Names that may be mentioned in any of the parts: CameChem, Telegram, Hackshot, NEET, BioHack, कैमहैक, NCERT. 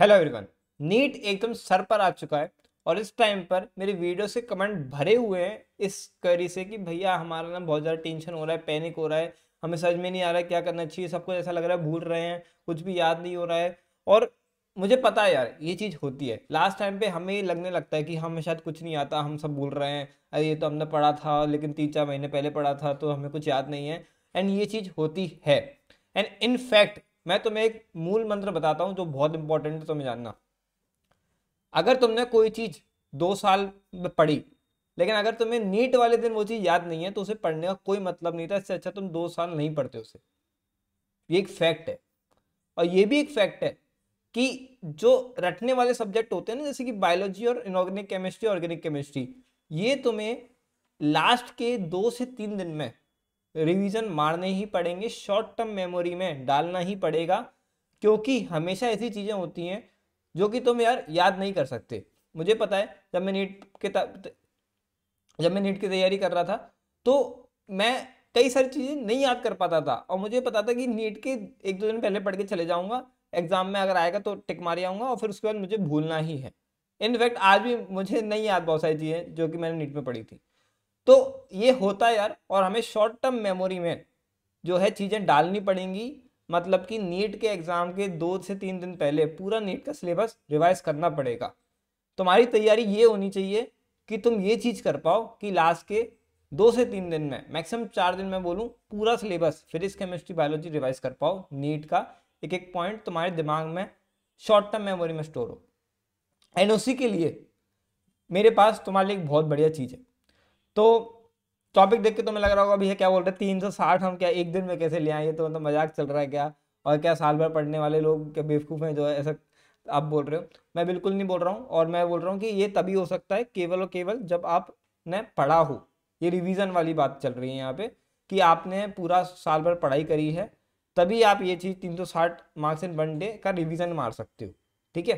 Hello everyone, NEET एकदम सर पर आ चुका है और इस टाइम पर मेरे वीडियो से कमेंट भरे हुए हैं इस करी से कि भैया हमारा ना बहुत ज़्यादा टेंशन हो रहा है, पैनिक हो रहा है, हमें समझ में नहीं आ रहा है क्या करना चाहिए, सब कुछ ऐसा लग रहा है भूल रहे हैं, कुछ भी याद नहीं हो रहा है। और मुझे पता है यार, ये चीज़ होती है। लास्ट टाइम पे हमें लगने लगता है कि हमें शायद कुछ नहीं आता, हम सब भूल रहे हैं, अरे ये तो हमने पढ़ा था लेकिन 3-4 महीने पहले पढ़ा था तो हमें कुछ याद नहीं है। एंड ये चीज़ होती है। एंड इनफैक्ट मैं तुम्हें एक मूल मंत्र बताता हूँ जो बहुत इंपॉर्टेंट है तुम्हें जानना। अगर तुमने कोई चीज़ 2 साल में पढ़ी लेकिन अगर तुम्हें नीट वाले दिन वो चीज़ याद नहीं है तो उसे पढ़ने का कोई मतलब नहीं था। इससे अच्छा तुम 2 साल नहीं पढ़ते उसे। ये एक फैक्ट है। और ये भी एक फैक्ट है कि जो रटने वाले सब्जेक्ट होते हैं ना, जैसे कि बायोलॉजी और इनऑर्गेनिक केमिस्ट्री, ऑर्गेनिक केमिस्ट्री, ये तुम्हें लास्ट के 2 से 3 दिन में रिवीजन मारने ही पड़ेंगे, शॉर्ट टर्म मेमोरी में डालना ही पड़ेगा, क्योंकि हमेशा ऐसी चीज़ें होती हैं जो कि तुम यार याद नहीं कर सकते। मुझे पता है जब मैं नीट की तैयारी कर रहा था तो मैं कई सारी चीज़ें नहीं याद कर पाता था और मुझे पता था कि नीट के 1-2 दिन पहले पढ़ के चले जाऊँगा, एग्जाम में अगर आएगा तो टिक मार आऊँगा और फिर उसके बाद मुझे भूलना ही है। इनफैक्ट आज भी मुझे नहीं याद बहुत सारी चीज़ें जो कि मैंने नीट में पढ़ी थी। तो ये होता है यार, और हमें शॉर्ट टर्म मेमोरी में जो है चीज़ें डालनी पड़ेंगी। मतलब कि नीट के एग्ज़ाम के 2 से 3 दिन पहले पूरा नीट का सिलेबस रिवाइज करना पड़ेगा। तुम्हारी तैयारी ये होनी चाहिए कि तुम ये चीज़ कर पाओ कि लास्ट के 2 से 3 दिन में, मैक्सिमम 4 दिन में बोलूँ, पूरा syllabus physics, chemistry, biology revise कर पाओ। नीट का एक पॉइंट तुम्हारे दिमाग में शॉर्ट टर्म मेमोरी में स्टोर हो। एनओसी के लिए मेरे पास तुम्हारे लिए एक बहुत बढ़िया चीज़ है। तो टॉपिक देख के तुम्हें लग रहा होगा भैया क्या बोल रहे हैं 360 हम क्या एक दिन में कैसे ले आए, ये तो मतलब मजाक चल रहा है क्या, और क्या साल भर पढ़ने वाले लोग क्या बेवकूफ़ हैं जो है ऐसा आप बोल रहे हो। मैं बिल्कुल नहीं बोल रहा हूँ, और मैं बोल रहा हूँ कि ये तभी हो सकता है केवल और केवल जब आपने पढ़ा हो। ये रिविज़न वाली बात चल रही है यहाँ पे कि आपने पूरा साल भर पढ़ाई करी है, तभी आप ये चीज़ 360 मार्क्स इन 1 डे का रिविज़न मार सकते हो। ठीक है,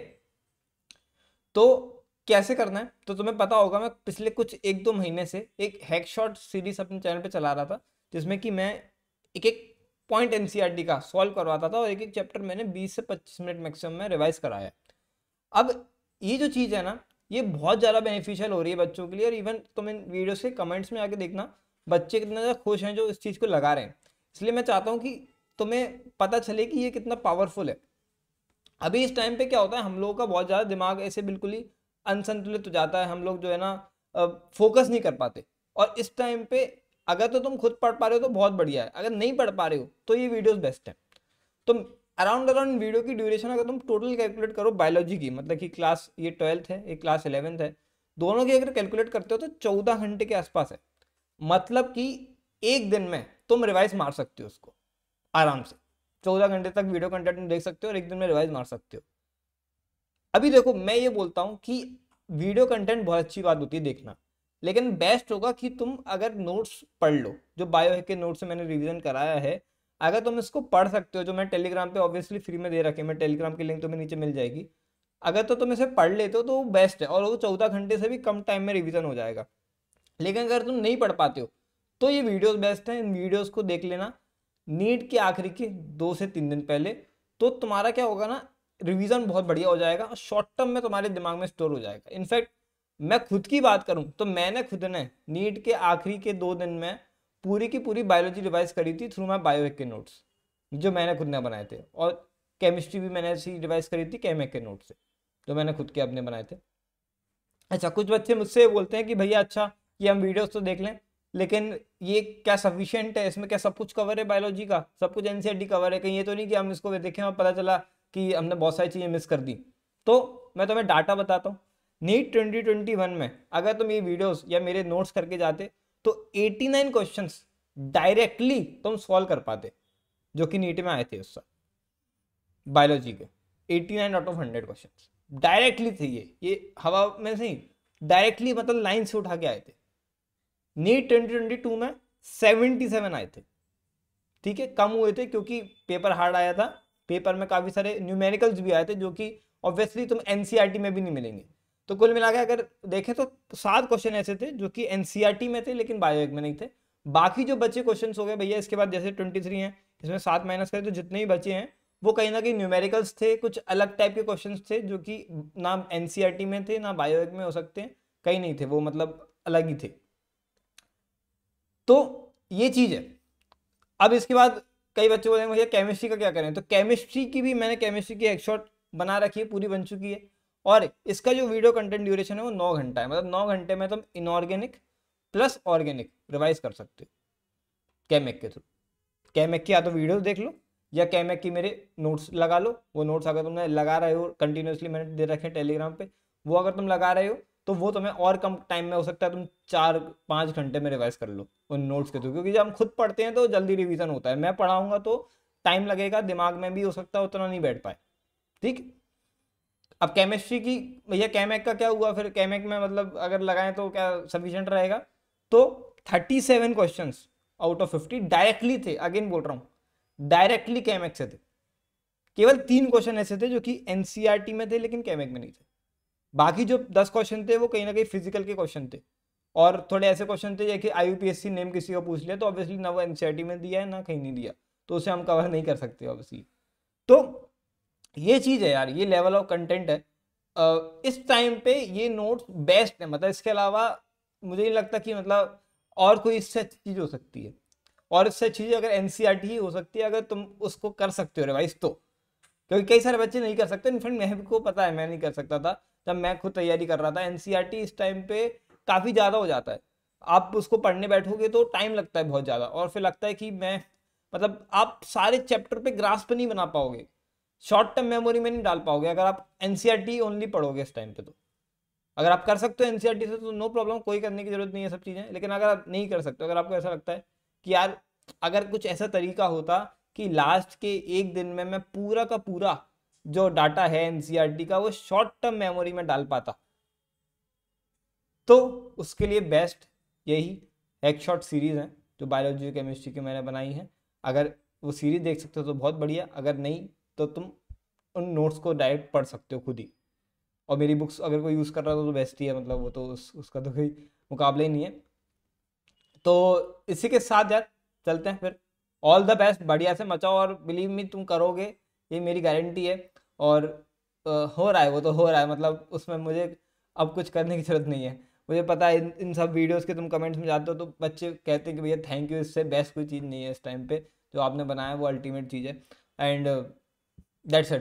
तो कैसे करना है तो तुम्हें पता होगा, मैं पिछले कुछ 1-2 महीने से एक हैक शॉट सीरीज अपने चैनल पे चला रहा था जिसमें कि मैं एक पॉइंट एनसीईआरटी का सॉल्व करवाता था और एक चैप्टर मैंने 20 से 25 मिनट मैक्सिमम में रिवाइज कराया। अब ये जो चीज़ है ना, ये बहुत ज़्यादा बेनिफिशियल हो रही है बच्चों के लिए। और इवन तुम इन वीडियो से कमेंट्स में आके देखना बच्चे कितना ज़्यादा खुश हैं जो इस चीज़ को लगा रहे हैं। इसलिए मैं चाहता हूँ कि तुम्हें पता चले कि ये कितना पावरफुल है। अभी इस टाइम पर क्या होता है, हम लोगों का बहुत ज़्यादा दिमाग ऐसे बिल्कुल ही अनसंतुलित हो जाता है, हम लोग जो है ना फोकस नहीं कर पाते। और इस टाइम पे अगर तो तुम खुद पढ़ पा रहे हो तो बहुत बढ़िया है, अगर नहीं पढ़ पा रहे हो तो ये वीडियोस बेस्ट हैं। तुम अराउंड वीडियो की ड्यूरेशन अगर तुम टोटल कैलकुलेट करो बायोलॉजी की, मतलब कि क्लास ये 12th है, एक क्लास 11th है, दोनों की अगर कैलकुलेट करते हो तो 14 घंटे के आसपास है। मतलब कि एक दिन में तुम रिवाइज मार सकते हो उसको आराम से, 14 घंटे तक वीडियो कंटेंट देख सकते हो और एक दिन में रिवाइज मार सकते हो। अभी देखो, मैं ये बोलता हूँ कि वीडियो कंटेंट बहुत अच्छी बात होती है देखना, लेकिन बेस्ट होगा कि तुम अगर नोट्स पढ़ लो। जो बायोहैक के नोट्स से मैंने रिवीजन कराया है, अगर तुम इसको पढ़ सकते हो, जो मैं टेलीग्राम पे ऑब्वियसली फ्री में दे रखे, मैं टेलीग्राम की लिंक तुम्हें नीचे मिल जाएगी, अगर तो तुम इसे पढ़ लेते हो तो वो बेस्ट है और वो 14 घंटे से भी कम टाइम में रिविज़न हो जाएगा। लेकिन अगर तुम नहीं पढ़ पाते हो तो ये वीडियोज़ बेस्ट हैं, इन वीडियोज़ को देख लेना नीट के आखिरी के 2 से 3 दिन पहले। तो तुम्हारा क्या होगा ना, रिवीजन बहुत बढ़िया हो जाएगा और शॉर्ट टर्म में तुम्हारे दिमाग में स्टोर हो जाएगा। इनफैक्ट मैं खुद की बात करूं तो मैंने खुद ने नीट के आखिरी के 2 दिन में पूरी की पूरी बायोलॉजी रिवाइज करी थी थ्रू माई बायोहैक के नोट्स जो मैंने खुद ने बनाए थे। और केमिस्ट्री भी मैंने ऐसी रिवाइज करी थी कैमहैक के नोट से जो मैंने खुद के अपने बनाए थे। अच्छा, कुछ बच्चे मुझसे बोलते हैं कि भैया अच्छा ये हम वीडियोज़ तो देख लें लेकिन ये क्या सफिशियंट है, इसमें क्या सब कुछ कवर है, बायोलॉजी का सब कुछ एनसीईआरटी कवर है, कहीं ये तो नहीं कि हम इसको देखें और पता चला कि हमने बहुत सारी चीज़ें मिस कर दी। तो मैं तुम्हें डाटा बताता हूँ, नीट 2021 में अगर तुम ये वीडियोस या मेरे नोट्स करके जाते तो 89 क्वेश्चंस डायरेक्टली तुम सॉल्व कर पाते जो कि नीट में आए थे उस साल बायोलॉजी के। 89 आउट ऑफ 100 क्वेश्चन डायरेक्टली थे, ये हवा में से ही डायरेक्टली, मतलब लाइन से उठा के आए थे। नीट 2022 में 77 आए थे, ठीक है, कम हुए थे क्योंकि पेपर हार्ड आया था, पेपर में काफ़ी सारे न्यूमेरिकल्स भी आए थे जो कि ऑब्वियसली तुम एनसीईआरटी में भी नहीं मिलेंगे। तो कुल मिलाकर अगर देखें तो 7 क्वेश्चन ऐसे थे जो कि एनसीईआरटी में थे लेकिन बायोहैक में नहीं थे। बाकी जो बचे क्वेश्चंस हो गए भैया इसके बाद, जैसे 23 हैं, इसमें 7 माइनस करें तो जितने ही बचे हैं वो कहीं ना कहीं न्यूमेरिकल्स थे, कुछ अलग टाइप के क्वेश्चंस थे जो कि ना एनसीईआरटी में थे ना बायोहैक में हो सकते हैं, कहीं नहीं थे वो, मतलब अलग ही थे। तो ये चीज़ है। अब इसके बाद कई बच्चे बोलेंगे भैया केमिस्ट्री का क्या करें, तो केमिस्ट्री की भी मैंने केमिस्ट्री की एक शॉट बना रखी है, पूरी बन चुकी है, और इसका जो वीडियो कंटेंट ड्यूरेशन है वो 9 घंटा है, मतलब 9 घंटे में तुम इनऑर्गेनिक प्लस ऑर्गेनिक रिवाइज कर सकते हो कैमेक के थ्रू। कैमेक की या तो वीडियो देख लो या कैमेक की मेरे नोट्स लगा लो। वो नोट्स अगर तुमने लगा रहे हो कंटिन्यूसली, मैंने दे रखे टेलीग्राम पे, वो अगर तुम लगा रहे हो तो वो तुम्हें और कम टाइम में हो सकता है, तुम 4-5 घंटे में रिवाइज कर लो उन नोट्स के थ्रू, क्योंकि जब हम खुद पढ़ते हैं तो जल्दी रिविजन होता है। मैं पढ़ाऊँगा तो टाइम लगेगा, दिमाग में भी हो सकता है उतना नहीं बैठ पाए। ठीक, अब केमिस्ट्री की भैया कैमेक का क्या हुआ फिर, कैमेक में मतलब अगर लगाएं तो क्या सफिशिएंट रहेगा, तो 37 क्वेश्चन आउट ऑफ 50 डायरेक्टली थे, अगेन बोल रहा हूँ डायरेक्टली कैमेक से थे। केवल 3 क्वेश्चन ऐसे थे जो कि एनसीईआरटी में थे लेकिन कैमेक में नहीं थे। बाकी जो 10 क्वेश्चन थे वो कहीं ना कहीं फिजिकल के क्वेश्चन थे, और थोड़े ऐसे क्वेश्चन थे जैसे आईयूपीएससी नेम किसी का पूछ लिया तो ऑब्वियसली ना वो एनसीईआरटी में दिया है ना कहीं नहीं दिया, तो उसे हम कवर नहीं कर सकते ऑब्वियसली। तो ये चीज़ है यार, ये लेवल ऑफ कंटेंट है इस टाइम पे। ये नोट्स बेस्ट है, मतलब इसके अलावा मुझे नहीं लगता कि मतलब और कोई इससे अच्छी चीज़ हो सकती है, और इससे अच्छी चीज़ अगर एनसीईआरटी ही हो सकती है अगर तुम उसको कर सकते हो रिवाइज तो, क्योंकि कई सारे बच्चे नहीं कर सकते। इनफैक्ट मैं को पता है मैं नहीं कर सकता था जब मैं खुद तैयारी कर रहा था। एनसीईआरटी इस टाइम पे काफ़ी ज़्यादा हो जाता है, आप उसको पढ़ने बैठोगे तो टाइम लगता है बहुत ज़्यादा, और फिर लगता है कि मैं मतलब आप सारे चैप्टर पर ग्रास्प नहीं बना पाओगे, शॉर्ट टर्म मेमोरी में नहीं डाल पाओगे अगर आप एनसीईआरटी ओनली पढ़ोगे इस टाइम पे। तो अगर आप कर सकते हो एनसीईआरटी से तो नो प्रॉब्लम, कोई करने की जरूरत नहीं है सब चीज़ें, लेकिन अगर आप नहीं कर सकते, अगर आपको ऐसा लगता है कि यार अगर कुछ ऐसा तरीका होता कि लास्ट के एक दिन में मैं पूरा का पूरा जो डाटा है एनसीईआरटी का वो शॉर्ट टर्म मेमोरी में डाल पाता, तो उसके लिए बेस्ट यही हैक शॉट सीरीज़ है जो बायोलॉजी केमिस्ट्री की मैंने बनाई है। अगर वो सीरीज़ देख सकते हो तो बहुत बढ़िया, अगर नहीं तो तुम उन नोट्स को डायरेक्ट पढ़ सकते हो खुद ही। और मेरी बुक्स अगर कोई यूज़ कर रहा हो तो बेस्ट ही है, मतलब वो तो उसका तो कोई मुकाबला ही नहीं है। तो इसी के साथ यार चलते हैं फिर, ऑल द बेस्ट, बढ़िया से मचाओ, और बिलीव मी तुम करोगे, ये मेरी गारंटी है। और हो रहा है वो तो हो रहा है, मतलब उसमें मुझे अब कुछ करने की ज़रूरत नहीं है। मुझे पता है इन सब वीडियोज़ के तुम कमेंट्स में जाते हो तो बच्चे कहते हैं कि भैया थैंक यू, इससे बेस्ट कोई चीज़ नहीं है इस टाइम पर, जो आपने बनाया वो अल्टीमेट चीज़ है। And That's it.